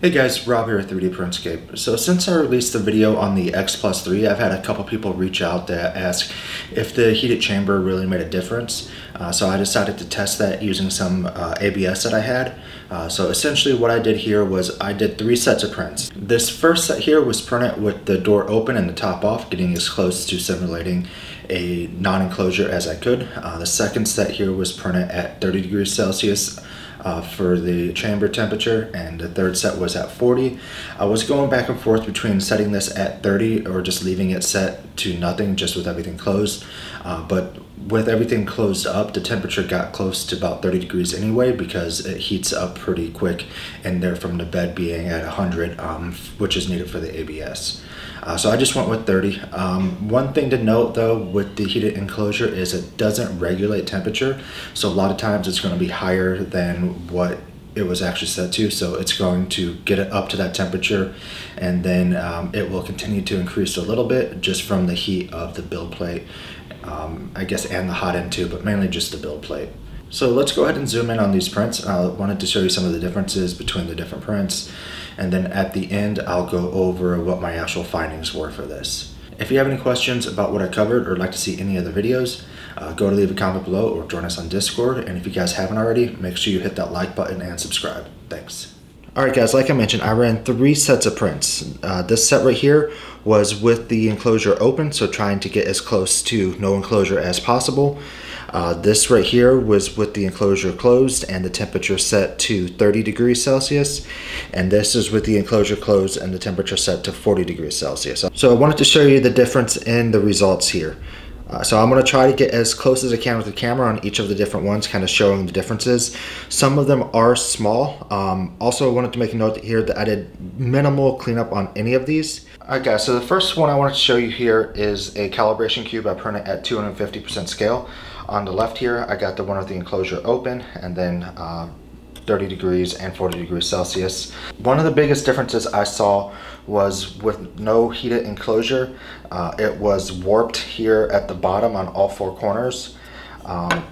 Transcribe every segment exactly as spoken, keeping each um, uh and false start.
Hey guys, Rob here at three D Printscape. So since I released the video on the X plus three, I've had a couple people reach out that ask if the heated chamber really made a difference. Uh, so I decided to test that using some uh, A B S that I had. Uh, so essentially what I did here was I did three sets of prints. This first set here was printed with the door open and the top off, getting as close to simulating a non-enclosure as I could. Uh, the second set here was printed at thirty degrees Celsius. Uh, for the chamber temperature, and the third set was at forty. I was going back and forth between setting this at thirty or just leaving it set to nothing just with everything closed, uh, but with everything closed up the temperature got close to about thirty degrees anyway because it heats up pretty quick in there from the bed being at one hundred, um, which is needed for the A B S. Uh, so I just went with thirty. Um, one thing to note though with the heated enclosure is it doesn't regulate temperature, so a lot of times it's going to be higher than what it was actually set to, so it's going to get it up to that temperature and then um, it will continue to increase a little bit just from the heat of the build plate, um, I guess, and the hot end too, but mainly just the build plate. So let's go ahead and zoom in on these prints. I wanted to show you some of the differences between the different prints, and then at the end I'll go over what my actual findings were for this. If you have any questions about what I covered or like to see any other videos, uh, go to leave a comment below or join us on Discord. And if you guys haven't already, make sure you hit that like button and subscribe. Thanks. Alright guys, like I mentioned, I ran three sets of prints. Uh, this set right here was with the enclosure open, so trying to get as close to no enclosure as possible. Uh, this right here was with the enclosure closed and the temperature set to thirty degrees Celsius. And this is with the enclosure closed and the temperature set to forty degrees Celsius. So I wanted to show you the difference in the results here. Uh, so I'm going to try to get as close as I can with the camera on each of the different ones, kind of showing the differences. Some of them are small. Um, also, I wanted to make a note here that I did minimal cleanup on any of these. Alright guys, so the first one I wanted to show you here is a calibration cube I printed at two hundred fifty percent scale. On the left here, I got the one with the enclosure open, and then uh, thirty degrees and forty degrees Celsius. One of the biggest differences I saw was with no heated enclosure. Uh, it was warped here at the bottom on all four corners. Um,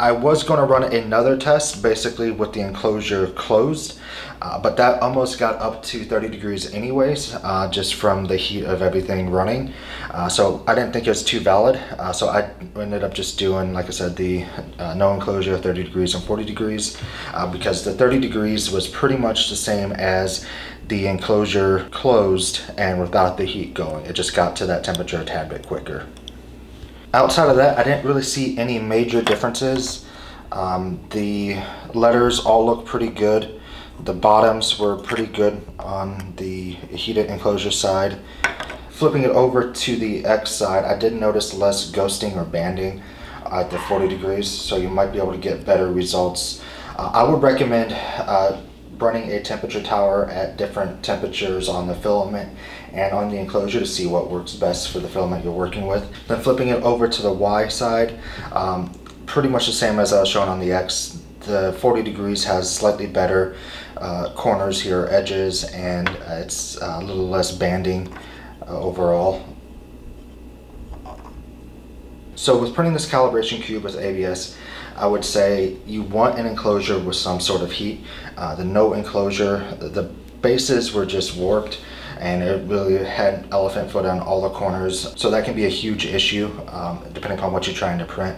I was going to run another test basically with the enclosure closed, uh, but that almost got up to thirty degrees anyways, uh, just from the heat of everything running. Uh, so I didn't think it was too valid, uh, so I ended up just doing, like I said, the uh, no enclosure, thirty degrees and forty degrees, uh, because the thirty degrees was pretty much the same as the enclosure closed and without the heat going. It just got to that temperature a tad bit quicker. Outside of that, I didn't really see any major differences. Um, the letters all look pretty good. The bottoms were pretty good on the heated enclosure side. Flipping it over to the X side, I did notice less ghosting or banding at the forty degrees, so you might be able to get better results. Uh, I would recommend uh, running a temperature tower at different temperatures on the filament and on the enclosure to see what works best for the filament you're working with. Then flipping it over to the Y side, um, pretty much the same as I was showing on the X. The forty degrees has slightly better uh, corners here, edges, and it's uh, a little less banding uh, overall. So with printing this calibration cube with A B S, I would say you want an enclosure with some sort of heat. Uh, the no enclosure, the bases were just warped and it really had elephant foot on all the corners. So that can be a huge issue um, depending upon what you're trying to print.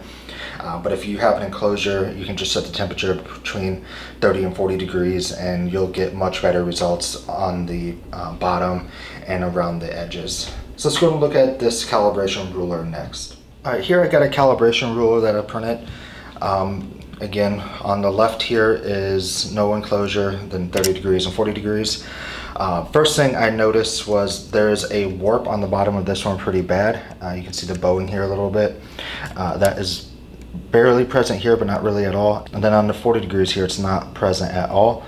Uh, but if you have an enclosure, you can just set the temperature between thirty and forty degrees and you'll get much better results on the uh, bottom and around the edges. So let's go and look at this calibration ruler next. All right, here I got a calibration ruler that I printed. Um, again, on the left here is no enclosure, then thirty degrees and forty degrees. Uh, first thing I noticed was there's a warp on the bottom of this one pretty bad. Uh, you can see the bowing here a little bit. Uh, that is barely present here, but not really at all. And then on the forty degrees here, it's not present at all.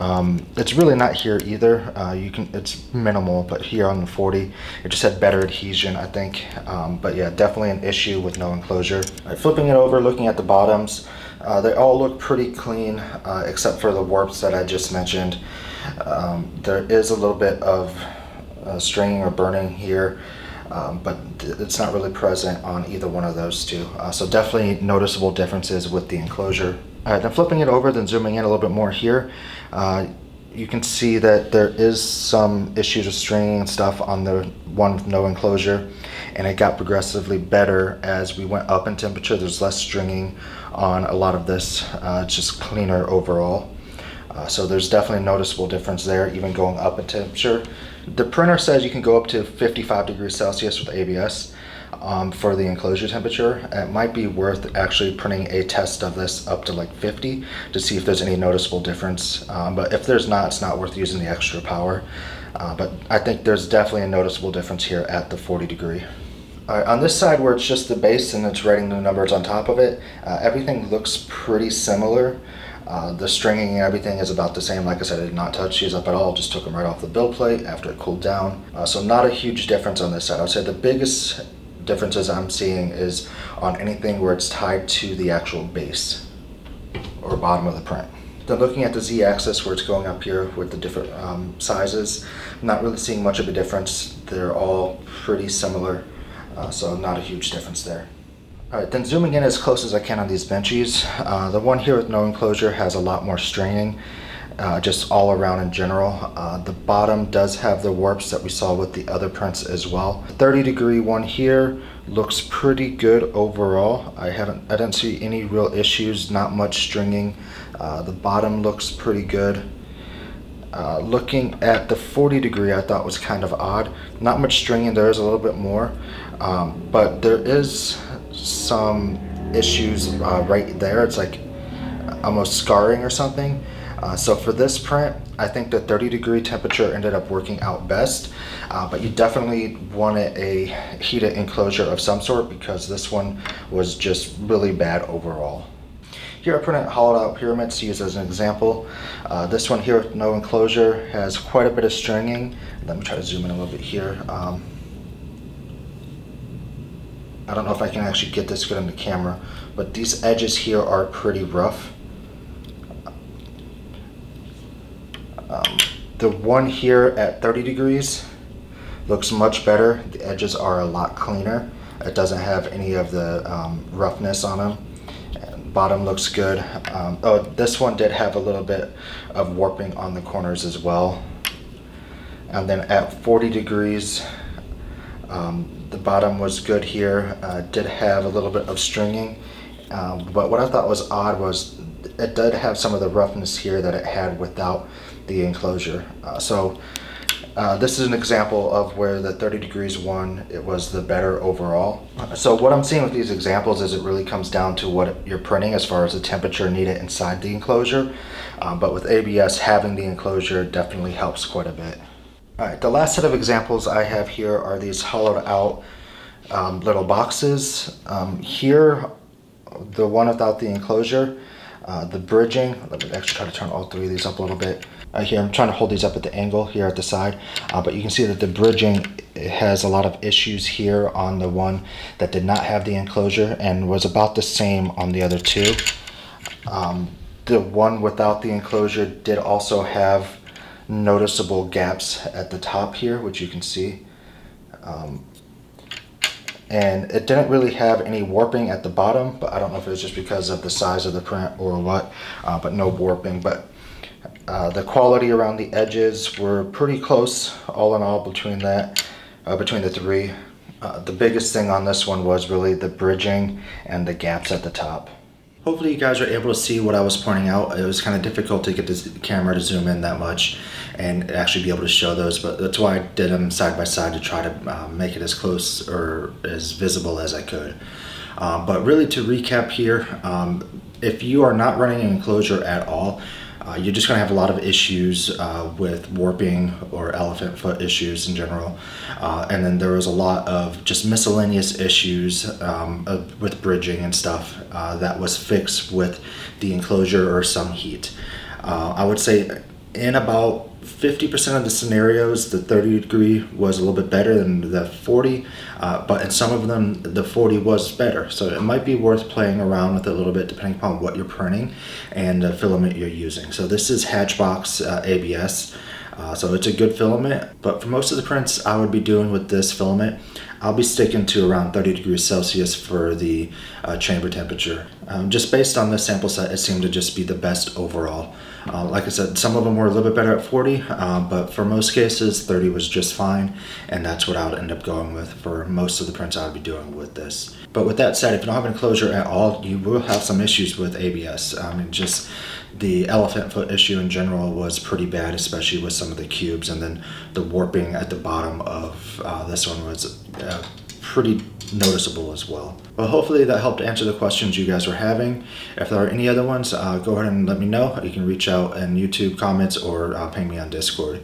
Um, it's really not here either. Uh, you can, it's minimal, but here on the forty, it just had better adhesion, I think. Um, but yeah, definitely an issue with no enclosure. All right, flipping it over, looking at the bottoms, uh, they all look pretty clean, uh, except for the warps that I just mentioned. Um, there is a little bit of uh, stringing or burning here, um, but it's not really present on either one of those two. Uh, so definitely noticeable differences with the enclosure. All right, then flipping it over, then zooming in a little bit more here, uh, you can see that there is some issues with stringing and stuff on the one with no enclosure, and it got progressively better as we went up in temperature. There's less stringing on a lot of this, uh, it's just cleaner overall. Uh, so there's definitely a noticeable difference there, even going up in temperature. The printer says you can go up to fifty-five degrees Celsius with A B S um, for the enclosure temperature. It might be worth actually printing a test of this up to like fifty to see if there's any noticeable difference. Um, but if there's not, it's not worth using the extra power. Uh, but I think there's definitely a noticeable difference here at the forty degree. Alright, on this side where it's just the base and it's writing the numbers on top of it, uh, everything looks pretty similar. Uh, the stringing and everything is about the same. Like I said, I did not touch these up at all, just took them right off the build plate after it cooled down. Uh, so not a huge difference on this side. I would say the biggest differences I'm seeing is on anything where it's tied to the actual base or bottom of the print. Then looking at the z-axis where it's going up here with the different um, sizes, not really seeing much of a difference. They're all pretty similar, uh, so not a huge difference there. Alright, then zooming in as close as I can on these benchies. Uh, the one here with no enclosure has a lot more stringing, uh, just all around in general. Uh, the bottom does have the warps that we saw with the other prints as well. The thirty degree one here looks pretty good overall. I haven't, I didn't see any real issues, not much stringing. Uh, the bottom looks pretty good. Uh, looking at the forty degree, I thought was kind of odd. Not much stringing, there is a little bit more, um, but there is some issues uh, right there. It's like almost scarring or something. Uh, so for this print, I think the thirty degree temperature ended up working out best, uh, but you definitely wanted a heated enclosure of some sort because this one was just really bad overall. Here I printed hollowed out pyramids to use as an example. Uh, this one here with no enclosure has quite a bit of stringing. Let me try to zoom in a little bit here. Um, I don't know if I can actually get this good on the camera, but these edges here are pretty rough. Um, the one here at thirty degrees looks much better. The edges are a lot cleaner. It doesn't have any of the um, roughness on them. And bottom looks good. Um, oh, this one did have a little bit of warping on the corners as well. And then at forty degrees, um, the bottom was good here, uh, did have a little bit of stringing, um, but what I thought was odd was it did have some of the roughness here that it had without the enclosure. Uh, so uh, this is an example of where the thirty degrees one, it was the better overall. So what I'm seeing with these examples is it really comes down to what you're printing as far as the temperature needed inside the enclosure, um, but with A B S, having the enclosure definitely helps quite a bit. Alright, the last set of examples I have here are these hollowed out um, little boxes. Um, here, the one without the enclosure, uh, the bridging, let me actually try to turn all three of these up a little bit. Uh, here, I'm trying to hold these up at the angle here at the side, uh, but you can see that the bridging has a lot of issues here on the one that did not have the enclosure and was about the same on the other two. Um, the one without the enclosure did also have noticeable gaps at the top here, which you can see, um, and it didn't really have any warping at the bottom, but I don't know if it was just because of the size of the print or what, uh, but no warping. But uh, the quality around the edges were pretty close all in all between that uh, between the three. Uh, the biggest thing on this one was really the bridging and the gaps at the top. Hopefully you guys are able to see what I was pointing out. It was kind of difficult to get this camera to zoom in that much and actually be able to show those, but that's why I did them side by side to try to uh, make it as close or as visible as I could. Uh, but really to recap here, um, if you are not running an enclosure at all, uh, you're just going to have a lot of issues uh, with warping or elephant foot issues in general. Uh, and then there was a lot of just miscellaneous issues um, of, with bridging and stuff uh, that was fixed with the enclosure or some heat. Uh, I would say in about fifty percent of the scenarios, the thirty degree was a little bit better than the forty, uh, but in some of them, the forty was better. So it might be worth playing around with it a little bit depending upon what you're printing and the filament you're using. So this is Hatchbox uh, A B S. Uh, so it's a good filament, but for most of the prints I would be doing with this filament, I'll be sticking to around thirty degrees Celsius for the uh, chamber temperature. Um, just based on this sample set, it seemed to just be the best overall. Uh, like I said, some of them were a little bit better at forty, uh, but for most cases, thirty was just fine, and that's what I would end up going with for most of the prints I would be doing with this. But with that said, if you don't have any closure at all, you will have some issues with A B S. I mean, just the elephant foot issue in general was pretty bad, especially with some of the cubes, and then the warping at the bottom of uh, this one was uh, pretty noticeable as well. Well, hopefully that helped answer the questions you guys were having. If there are any other ones, uh, go ahead and let me know. You can reach out in YouTube comments or uh, ping me on Discord.